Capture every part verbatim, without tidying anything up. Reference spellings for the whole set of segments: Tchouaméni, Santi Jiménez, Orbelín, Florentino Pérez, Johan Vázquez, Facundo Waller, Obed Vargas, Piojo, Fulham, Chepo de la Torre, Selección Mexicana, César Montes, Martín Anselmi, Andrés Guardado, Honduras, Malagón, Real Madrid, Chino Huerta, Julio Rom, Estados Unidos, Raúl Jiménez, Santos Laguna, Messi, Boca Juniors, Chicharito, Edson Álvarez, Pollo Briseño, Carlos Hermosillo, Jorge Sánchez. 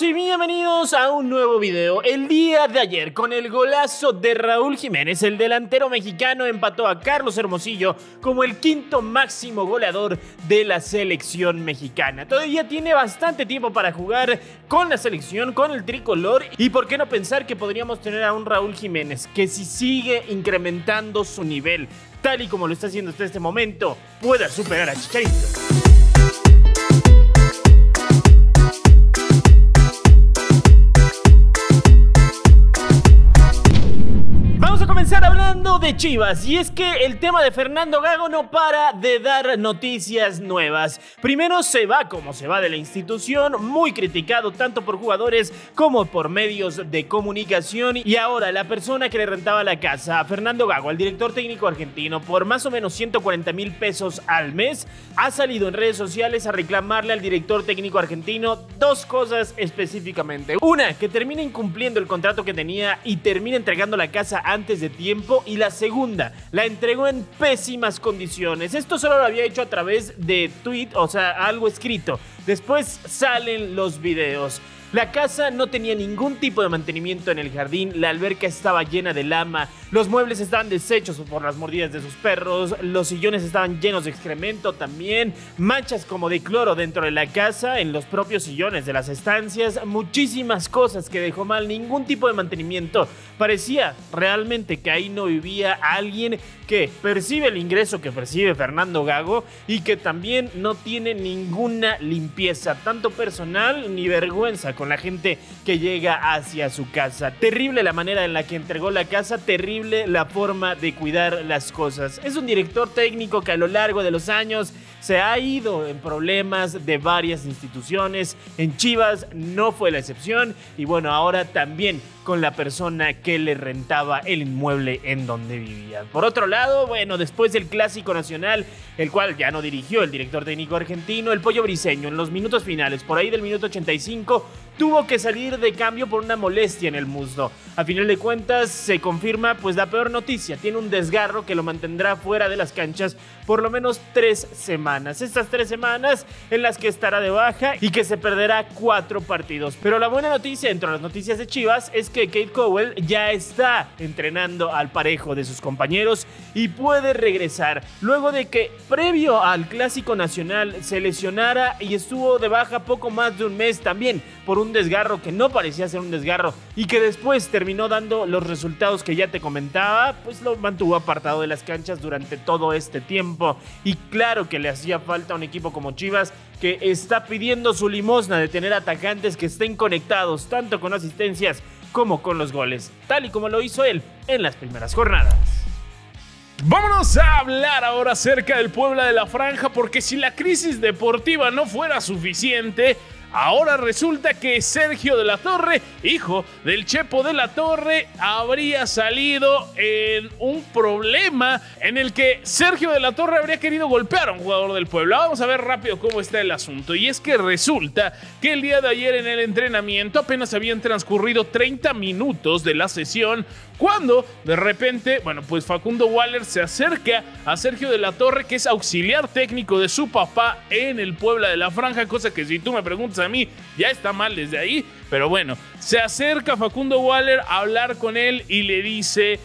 amigos y bienvenidos a un nuevo video. El día de ayer, con el golazo de Raúl Jiménez, el delantero mexicano empató a Carlos Hermosillo como el quinto máximo goleador de la selección mexicana. Todavía tiene bastante tiempo para jugar con la selección, con el tricolor, y por qué no pensar que podríamos tener a un Raúl Jiménez que, si sigue incrementando su nivel tal y como lo está haciendo hasta este momento, pueda superar a Chicharito. Hablando de Chivas, y es que el tema de Fernando Gago no para de dar noticias nuevas. Primero se va como se va de la institución, muy criticado tanto por jugadores como por medios de comunicación, y ahora la persona que le rentaba la casa a Fernando Gago, al director técnico argentino, por más o menos ciento cuarenta mil pesos al mes, ha salido en redes sociales a reclamarle al director técnico argentino dos cosas específicamente. Una, que termine incumpliendo el contrato que tenía y termine entregando la casa antes de tiempo, y la segunda, la entregó en pésimas condiciones. Esto solo lo había hecho a través de tweet, o sea, algo escrito. Después salen los videos. La casa no tenía ningún tipo de mantenimiento en el jardín, la alberca estaba llena de lama, los muebles estaban deshechos por las mordidas de sus perros, los sillones estaban llenos de excremento también, manchas como de cloro dentro de la casa, en los propios sillones de las estancias, muchísimas cosas que dejó mal, ningún tipo de mantenimiento. Parecía realmente que ahí no vivía alguien que percibe el ingreso que percibe Fernando Gago y que también no tiene ninguna limpieza, tanto personal ni vergüenza con la gente que llega hacia su casa. Terrible la manera en la que entregó la casa, terrible la forma de cuidar las cosas. Es un director técnico que a lo largo de los años se ha ido en problemas de varias instituciones. En Chivas no fue la excepción, y bueno, ahora también con la persona que le rentaba el inmueble en donde vivía. Por otro lado, bueno, después del Clásico Nacional, el cual ya no dirigió el director técnico argentino, el Pollo Briseño, en los minutos finales, por ahí del minuto ochenta y cinco, tuvo que salir de cambio por una molestia en el muslo. A final de cuentas se confirma pues la peor noticia, tiene un desgarro que lo mantendrá fuera de las canchas por lo menos tres semanas. Estas tres semanas en las que estará de baja y que se perderá cuatro partidos. Pero la buena noticia dentro de las noticias de Chivas es que Cade Cowell ya está entrenando al parejo de sus compañeros y puede regresar luego de que previo al Clásico Nacional se lesionara y estuvo de baja poco más de un mes también por un desgarro que no parecía ser un desgarro y que después terminó dando los resultados que ya te comentaba, pues lo mantuvo apartado de las canchas durante todo este tiempo. Y claro que le hacía falta a un equipo como Chivas, que está pidiendo su limosna de tener atacantes que estén conectados tanto con asistencias como con los goles, tal y como lo hizo él en las primeras jornadas. Vámonos a hablar ahora acerca del Puebla de la Franja, porque si la crisis deportiva no fuera suficiente, ahora resulta que Sergio de la Torre, hijo del Chepo de la Torre, habría salido en un problema en el que Sergio de la Torre habría querido golpear a un jugador del Puebla. Vamos a ver rápido cómo está el asunto. Y es que resulta que el día de ayer en el entrenamiento apenas habían transcurrido treinta minutos de la sesión cuando de repente, bueno, pues Facundo Waller se acerca a Sergio de la Torre, que es auxiliar técnico de su papá en el Puebla de la Franja, cosa que si tú me preguntas a mí ya está mal desde ahí, pero bueno, se acerca Facundo Waller a hablar con él y le dice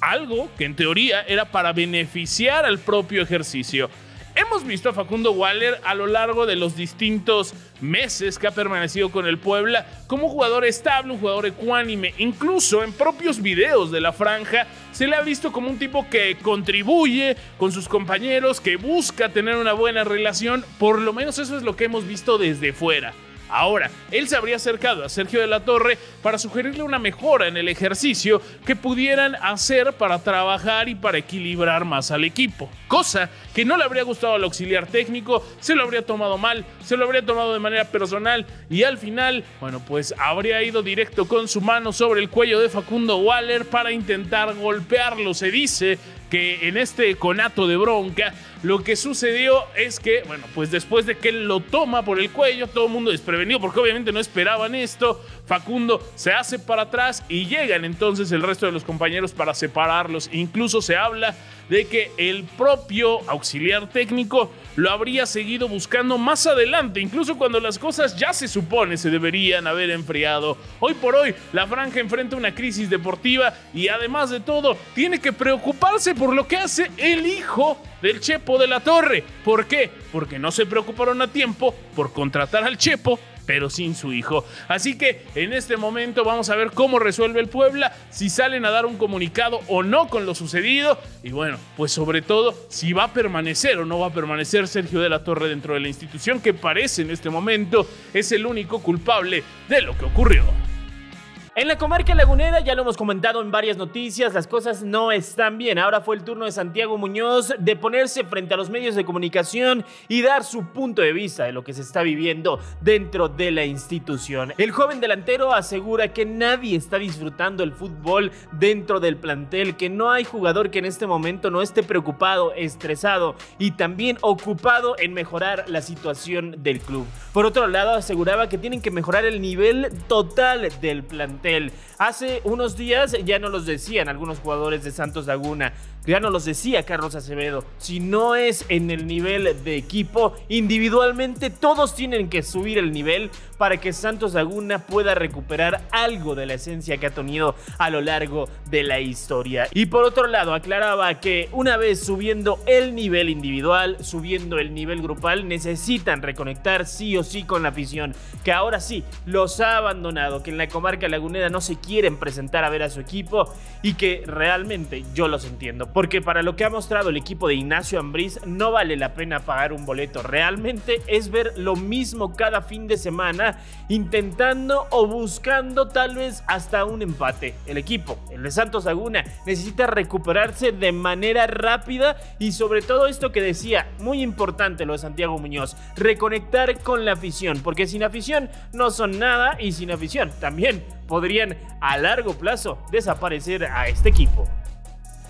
algo que en teoría era para beneficiar al propio ejercicio. Hemos visto a Facundo Waller a lo largo de los distintos meses que ha permanecido con el Puebla como un jugador estable, un jugador ecuánime. Incluso en propios videos de la franja se le ha visto como un tipo que contribuye con sus compañeros, que busca tener una buena relación. Por lo menos eso es lo que hemos visto desde fuera. Ahora, él se habría acercado a Sergio de la Torre para sugerirle una mejora en el ejercicio que pudieran hacer para trabajar y para equilibrar más al equipo. Cosa que no le habría gustado al auxiliar técnico, se lo habría tomado mal, se lo habría tomado de manera personal y al final, bueno, pues habría ido directo con su mano sobre el cuello de Facundo Waller para intentar golpearlo. Se dice que en este conato de bronca lo que sucedió es que, bueno, pues después de que él lo toma por el cuello, todo el mundo desprevenido porque obviamente no esperaban esto, Facundo se hace para atrás y llegan entonces el resto de los compañeros para separarlos. Incluso se habla de que el propio auxiliar técnico lo habría seguido buscando más adelante, incluso cuando las cosas ya se supone se deberían haber enfriado. Hoy por hoy, la franja enfrenta una crisis deportiva y además de todo, tiene que preocuparse por lo que hace el hijo del Chepo de la Torre. ¿Por qué? Porque no se preocuparon a tiempo por contratar al Chepo, pero sin su hijo. Así que en este momento vamos a ver cómo resuelve el Puebla, si salen a dar un comunicado o no con lo sucedido, y bueno, pues sobre todo, si va a permanecer o no va a permanecer Sergio de la Torre dentro de la institución, que parece en este momento es el único culpable de lo que ocurrió. En la comarca lagunera, ya lo hemos comentado en varias noticias, las cosas no están bien. Ahora fue el turno de Santiago Muñoz de ponerse frente a los medios de comunicación y dar su punto de vista de lo que se está viviendo dentro de la institución. El joven delantero asegura que nadie está disfrutando el fútbol dentro del plantel, que no hay jugador que en este momento no esté preocupado, estresado y también ocupado en mejorar la situación del club. Por otro lado, aseguraba que tienen que mejorar el nivel total del plantel. Hace unos días ya no los decían algunos jugadores de Santos Laguna, ya no los decía Carlos Acevedo. Si no es en el nivel de equipo, individualmente todos tienen que subir el nivel para que Santos Laguna pueda recuperar algo de la esencia que ha tenido a lo largo de la historia. Y por otro lado, aclaraba que una vez subiendo el nivel individual, subiendo el nivel grupal, necesitan reconectar sí o sí con la afición, que ahora sí los ha abandonado, que en la comarca lagunera no se quieren presentar a ver a su equipo y que realmente yo los entiendo. Porque para lo que ha mostrado el equipo de Ignacio Ambriz no vale la pena pagar un boleto. Realmente es ver lo mismo cada fin de semana, intentando o buscando tal vez hasta un empate. El equipo, el de Santos Laguna, necesita recuperarse de manera rápida y sobre todo esto que decía, muy importante lo de Santiago Muñoz, reconectar con la afición, porque sin afición no son nada y sin afición también podrían a largo plazo desaparecer a este equipo.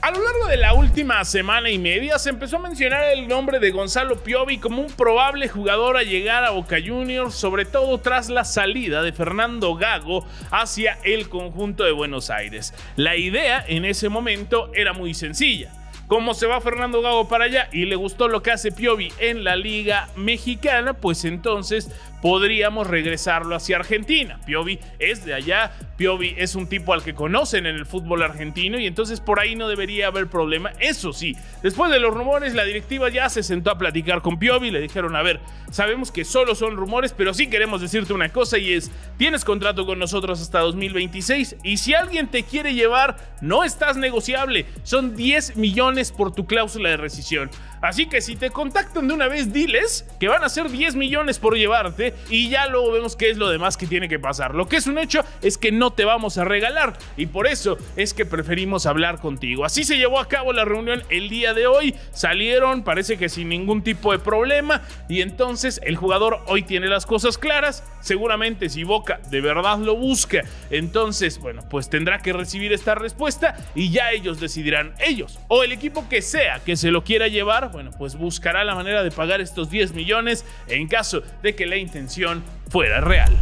A lo largo de la última semana y media se empezó a mencionar el nombre de Gonzalo Piovi como un probable jugador a llegar a Boca Juniors, sobre todo tras la salida de Fernando Gago hacia el conjunto de Buenos Aires. La idea en ese momento era muy sencilla. Como se va Fernando Gago para allá y le gustó lo que hace Piovi en la Liga Mexicana, pues entonces podríamos regresarlo hacia Argentina. Piovi es de allá, Piovi es un tipo al que conocen en el fútbol argentino y entonces por ahí no debería haber problema. Eso sí, después de los rumores, la directiva ya se sentó a platicar con Piovi y le dijeron, a ver, sabemos que solo son rumores, pero sí queremos decirte una cosa y es, tienes contrato con nosotros hasta dos mil veintiséis y si alguien te quiere llevar, no estás negociable, son diez millones por tu cláusula de rescisión. Así que si te contactan de una vez, diles que van a ser diez millones por llevarte y ya luego vemos qué es lo demás que tiene que pasar. Lo que es un hecho es que no te vamos a regalar y por eso es que preferimos hablar contigo. Así se llevó a cabo la reunión el día de hoy, salieron, parece que sin ningún tipo de problema y entonces el jugador hoy tiene las cosas claras. Seguramente si Boca de verdad lo busca, entonces, bueno, pues tendrá que recibir esta respuesta y ya ellos decidirán, ellos o el equipo que sea que se lo quiera llevar, bueno, pues buscará la manera de pagar estos diez millones en caso de que la intención fuera real.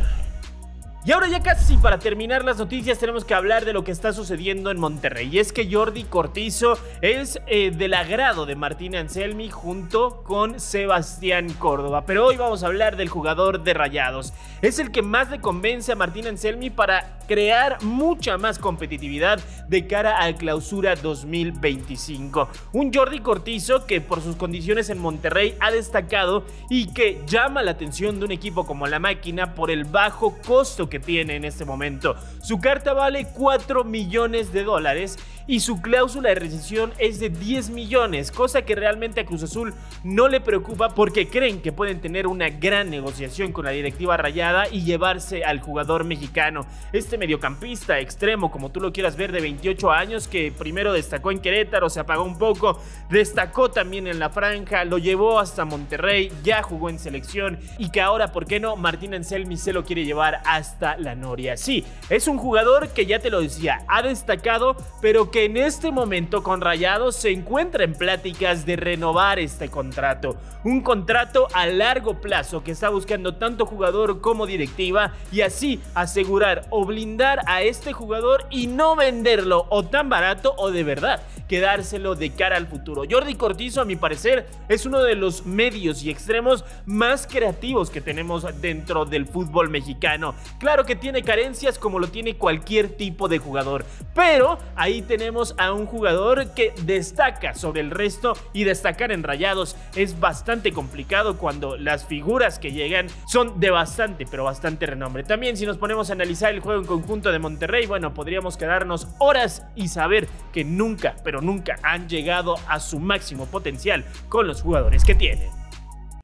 Y ahora ya casi para terminar las noticias tenemos que hablar de lo que está sucediendo en Monterrey. Y es que Jordi Cortizo es eh, del agrado de Martín Anselmi junto con Sebastián Córdoba. Pero hoy vamos a hablar del jugador de Rayados. Es el que más le convence a Martín Anselmi para crear mucha más competitividad de cara a Clausura dos mil veinticinco. Un Jordi Cortizo que por sus condiciones en Monterrey ha destacado y que llama la atención de un equipo como La Máquina por el bajo costo que que tiene en este momento. Su carta vale cuatro millones de dólares y su cláusula de rescisión es de diez millones, cosa que realmente a Cruz Azul no le preocupa porque creen que pueden tener una gran negociación con la directiva rayada y llevarse al jugador mexicano. Este mediocampista extremo, como tú lo quieras ver, de veintiocho años, que primero destacó en Querétaro, se apagó un poco, destacó también en la franja, lo llevó hasta Monterrey, ya jugó en selección y que ahora, ¿por qué no? Martín Anselmi se lo quiere llevar hasta la noria. Sí, es un jugador que ya te lo decía, ha destacado, pero que en este momento con Rayados se encuentra en pláticas de renovar este contrato. Un contrato a largo plazo que está buscando tanto jugador como directiva y así asegurar o blindar a este jugador y no venderlo o tan barato o de verdad quedárselo de cara al futuro. Jordi Cortizo, a mi parecer, es uno de los medios y extremos más creativos que tenemos dentro del fútbol mexicano. Claro que tiene carencias como lo tiene cualquier tipo de jugador, pero ahí tenemos a un jugador que destaca sobre el resto, y destacar en Rayados es bastante complicado cuando las figuras que llegan son de bastante, pero bastante renombre. También, si nos ponemos a analizar el juego en conjunto de Monterrey, bueno, podríamos quedarnos horas y saber que nunca, pero nunca han llegado a su máximo potencial con los jugadores que tienen.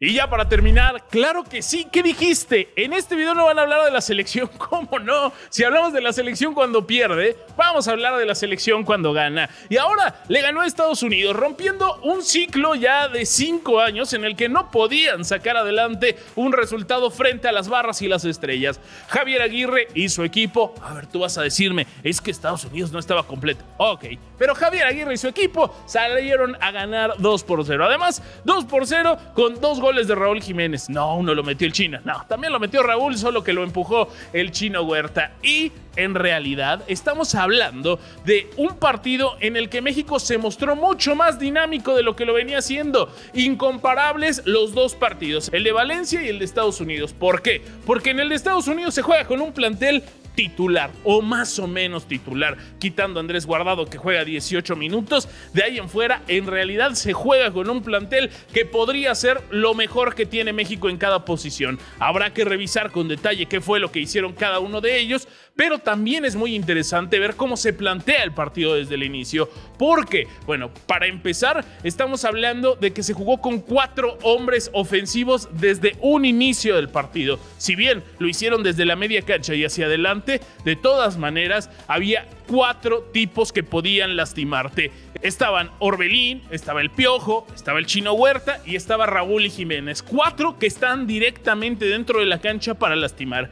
Y ya para terminar, claro que sí, ¿qué dijiste? En este video no van a hablar de la selección, ¿cómo no? Si hablamos de la selección cuando pierde, vamos a hablar de la selección cuando gana. Y ahora le ganó a Estados Unidos, rompiendo un ciclo ya de cinco años en el que no podían sacar adelante un resultado frente a las barras y las estrellas. Javier Aguirre y su equipo, a ver, tú vas a decirme, es que Estados Unidos no estaba completo. Ok, pero Javier Aguirre y su equipo salieron a ganar dos por cero. Además, dos por cero con dos goles de Raúl Jiménez. No, uno lo metió el Chino. No, también lo metió Raúl, solo que lo empujó el Chino Huerta. Y en realidad estamos hablando de un partido en el que México se mostró mucho más dinámico de lo que lo venía haciendo. Incomparables los dos partidos, el de Valencia y el de Estados Unidos. ¿Por qué? Porque en el de Estados Unidos se juega con un plantel titular, o más o menos titular, quitando a Andrés Guardado, que juega dieciocho minutos. De ahí en fuera, en realidad se juega con un plantel que podría ser lo mejor que tiene México en cada posición. Habrá que revisar con detalle qué fue lo que hicieron cada uno de ellos, pero también es muy interesante ver cómo se plantea el partido desde el inicio, porque, bueno, para empezar, estamos hablando de que se jugó con cuatro hombres ofensivos desde un inicio del partido. Si bien lo hicieron desde la media cancha y hacia adelante, de todas maneras, había cuatro tipos que podían lastimarte. Estaban Orbelín, estaba el Piojo, estaba el Chino Huerta y estaba Raúl Jiménez. Cuatro que están directamente dentro de la cancha para lastimar.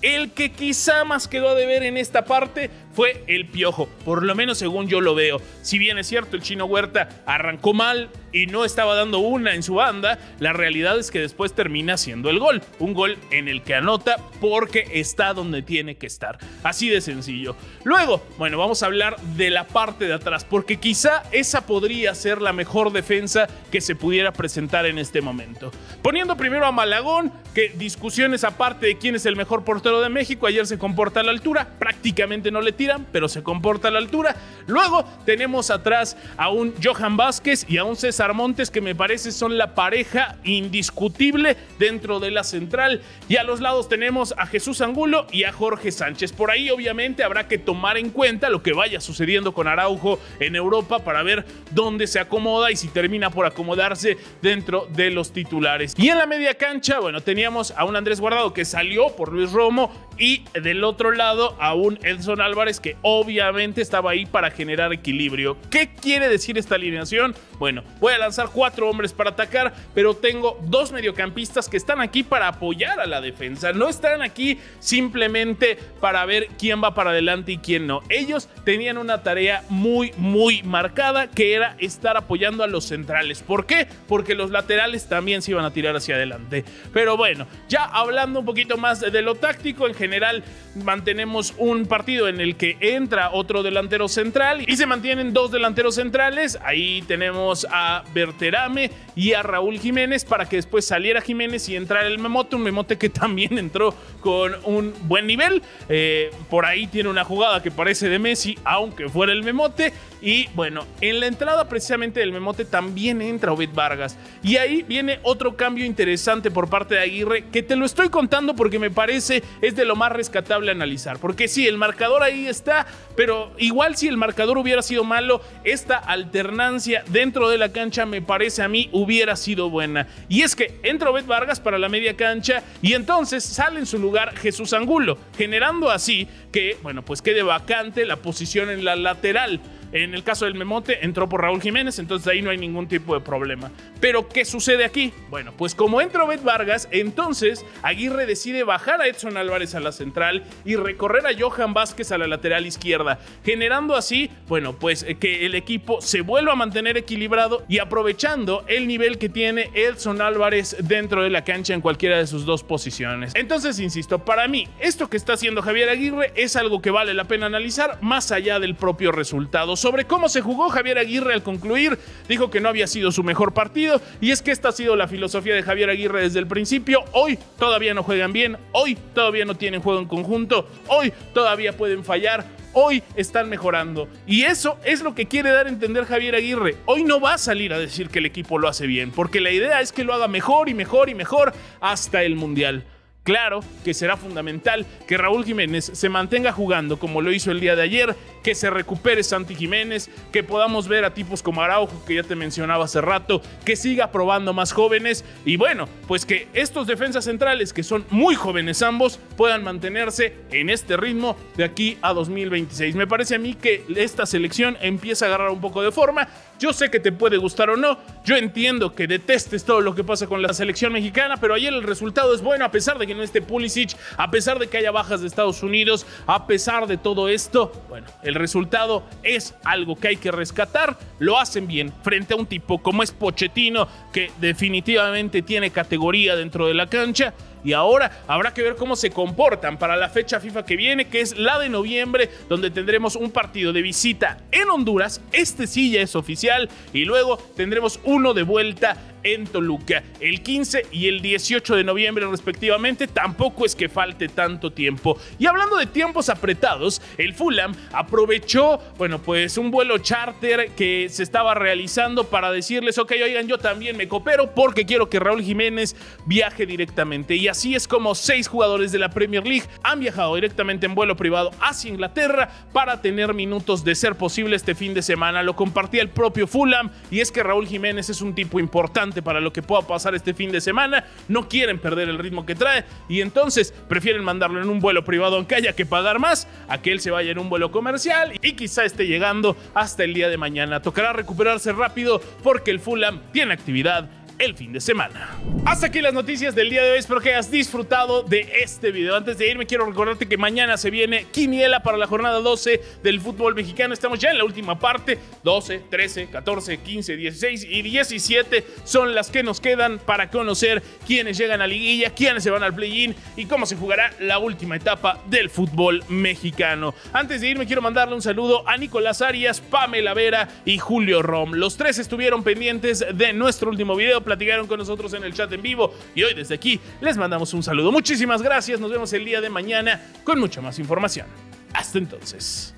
El que quizá más quedó a deber en esta parte fue el Piojo, por lo menos según yo lo veo. Si bien es cierto, el Chino Huerta arrancó mal y no estaba dando una en su banda, la realidad es que después termina haciendo el gol. Un gol en el que anota porque está donde tiene que estar. Así de sencillo. Luego, bueno, vamos a hablar de la parte de atrás, porque quizá esa podría ser la mejor defensa que se pudiera presentar en este momento. Poniendo primero a Malagón, que discusiones aparte de quién es el mejor portero de México, ayer se comporta a la altura, prácticamente no le tiran, pero se comporta a la altura. Luego tenemos atrás a un Johan Vázquez y a un César Montes, que me parece son la pareja indiscutible dentro de la central, y a los lados tenemos a Jesús Angulo y a Jorge Sánchez. Por ahí obviamente habrá que tomar en cuenta lo que vaya sucediendo con Araujo en Europa para ver dónde se acomoda y si termina por acomodarse dentro de los titulares. Y en la media cancha, bueno, teníamos a un Andrés Guardado que salió por Luis Romo y del otro lado a un Edson Álvarez que obviamente estaba ahí para generar equilibrio. ¿Qué quiere decir esta alineación? Bueno, pues a lanzar cuatro hombres para atacar, pero tengo dos mediocampistas que están aquí para apoyar a la defensa. No están aquí simplemente para ver quién va para adelante y quién no. Ellos tenían una tarea muy, muy marcada, que era estar apoyando a los centrales. ¿Por qué? Porque los laterales también se iban a tirar hacia adelante. Pero bueno, ya hablando un poquito más de lo táctico, en general mantenemos un partido en el que entra otro delantero central y se mantienen dos delanteros centrales. Ahí tenemos a Berterame y a Raúl Jiménez, para que después saliera Jiménez y entrara el memote, un memote que también entró con un buen nivel. Eh, por ahí tiene una jugada que parece de Messi, aunque fuera el memote. Y bueno, en la entrada precisamente del memote también entra Obed Vargas. Y ahí viene otro cambio interesante por parte de Aguirre, que te lo estoy contando porque me parece es de lo más rescatable analizar. Porque sí, el marcador ahí está, pero igual si el marcador hubiera sido malo, esta alternancia dentro de la cancha me parece a mí hubiera sido buena. Y es que entra Obed Vargas para la media cancha y entonces sale en su lugar Jesús Angulo, generando así que, bueno, pues quede vacante la posición en la lateral. En el caso del memote entró por Raúl Jiménez, entonces ahí no hay ningún tipo de problema. Pero ¿qué sucede aquí? Bueno, pues como entra Obed Vargas, entonces Aguirre decide bajar a Edson Álvarez a la central y recorrer a Johan Vázquez a la lateral izquierda, generando así, bueno, pues que el equipo se vuelva a mantener equilibrado y aprovechando el nivel que tiene Edson Álvarez dentro de la cancha en cualquiera de sus dos posiciones. Entonces, insisto, para mí esto que está haciendo Javier Aguirre es algo que vale la pena analizar más allá del propio resultado. sobre cómo se jugó. Javier Aguirre, al concluir, dijo que no había sido su mejor partido, y es que esta ha sido la filosofía de Javier Aguirre desde el principio. Hoy todavía no juegan bien, hoy todavía no tienen juego en conjunto, hoy todavía pueden fallar, hoy están mejorando. Y eso es lo que quiere dar a entender Javier Aguirre. Hoy no va a salir a decir que el equipo lo hace bien, porque la idea es que lo haga mejor y mejor y mejor hasta el Mundial. Claro que será fundamental que Raúl Jiménez se mantenga jugando como lo hizo el día de ayer, que se recupere Santi Jiménez, que podamos ver a tipos como Araujo, que ya te mencionaba hace rato, que siga probando más jóvenes, y bueno, pues que estos defensas centrales, que son muy jóvenes ambos, puedan mantenerse en este ritmo de aquí a dos mil veintiséis. Me parece a mí que esta selección empieza a agarrar un poco de forma. Yo sé que te puede gustar o no, yo entiendo que detestes todo lo que pasa con la selección mexicana, pero ayer el resultado es bueno, a pesar de que no esté Pulisic, a pesar de que haya bajas de Estados Unidos, a pesar de todo esto, bueno, el resultado es algo que hay que rescatar. Lo hacen bien frente a un tipo como es Pochettino, que definitivamente tiene categoría dentro de la cancha. Y ahora habrá que ver cómo se comportan para la fecha FIFA que viene, que es la de noviembre, donde tendremos un partido de visita en Honduras, este sí ya es oficial, y luego tendremos uno de vuelta en Toluca, el quince y el dieciocho de noviembre respectivamente. Tampoco es que falte tanto tiempo. Y hablando de tiempos apretados, el Fulham aprovechó, bueno, pues un vuelo charter que se estaba realizando para decirles, ok, oigan, yo también me coopero porque quiero que Raúl Jiménez viaje directamente. Y así es como seis jugadores de la Premier League han viajado directamente en vuelo privado hacia Inglaterra para tener minutos de ser posible este fin de semana. Lo compartía el propio Fulham, y es que Raúl Jiménez es un tipo importante para lo que pueda pasar este fin de semana. No quieren perder el ritmo que trae, y entonces prefieren mandarlo en un vuelo privado, aunque haya que pagar más, a que él se vaya en un vuelo comercial y quizá esté llegando hasta el día de mañana. Tocará recuperarse rápido porque el Fulham tiene actividad el fin de semana. Hasta aquí las noticias del día de hoy. Espero que hayas disfrutado de este video. Antes de irme, quiero recordarte que mañana se viene quiniela para la jornada doce del fútbol mexicano. Estamos ya en la última parte. doce, trece, catorce, quince, dieciséis y diecisiete son las que nos quedan para conocer quiénes llegan a liguilla, quiénes se van al play-in y cómo se jugará la última etapa del fútbol mexicano. Antes de irme, quiero mandarle un saludo a Nicolás Arias, Pamela Vera y Julio Rom. Los tres estuvieron pendientes de nuestro último video, platicaron con nosotros en el chat en vivo, y hoy desde aquí les mandamos un saludo. Muchísimas gracias, nos vemos el día de mañana con mucha más información. Hasta entonces.